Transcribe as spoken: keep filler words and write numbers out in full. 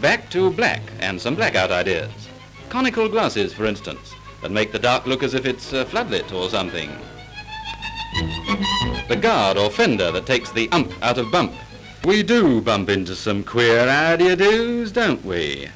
Back to black and some blackout ideas. Conical glasses, for instance, that make the dark look as if it's uh, floodlit or something. The guard or fender that takes the ump out of bump. We do bump into some queer idea-doos, don't we?